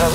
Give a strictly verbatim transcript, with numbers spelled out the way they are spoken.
have